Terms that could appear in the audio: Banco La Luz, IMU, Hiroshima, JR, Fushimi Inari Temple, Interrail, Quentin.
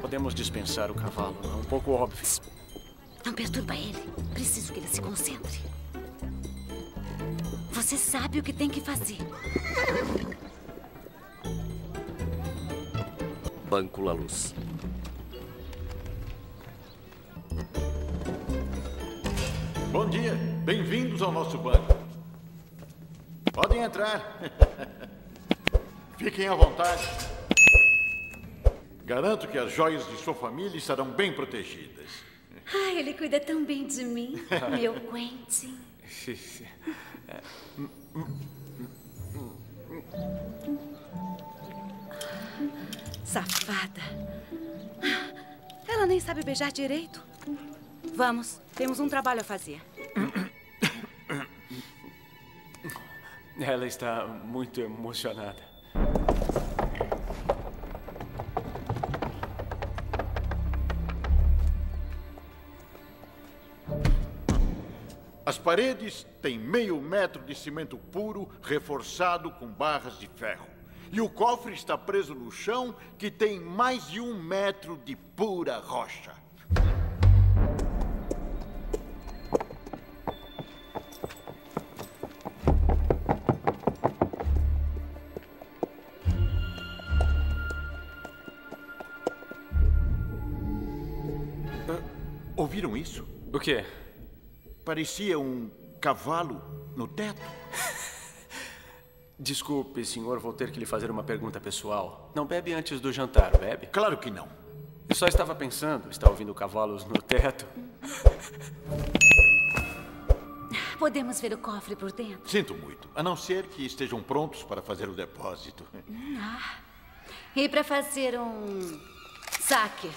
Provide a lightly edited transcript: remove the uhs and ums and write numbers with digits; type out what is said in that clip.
Podemos dispensar o cavalo, é um pouco óbvio. Não perturba ele. Preciso que ele se concentre. Você sabe o que tem que fazer. Banco La Luz. Bom dia. Bem-vindos ao nosso banco. Podem entrar. Fiquem à vontade. Garanto que as joias de sua família estarão bem protegidas. Ai, ele cuida tão bem de mim, meu Quentin. Safada. Ela nem sabe beijar direito. Vamos, temos um trabalho a fazer. Ela está muito emocionada. As paredes têm meio metro de cimento puro, reforçado com barras de ferro. E o cofre está preso no chão, que tem mais de 1 metro de pura rocha. Ouviram isso? O quê? Parecia um cavalo no teto. Desculpe, senhor, vou ter que lhe fazer uma pergunta pessoal. Não bebe antes do jantar, bebe? Claro que não. Eu só estava pensando, está ouvindo cavalos no teto? Podemos ver o cofre por dentro? Sinto muito, a não ser que estejam prontos para fazer o depósito. E para fazer um saque?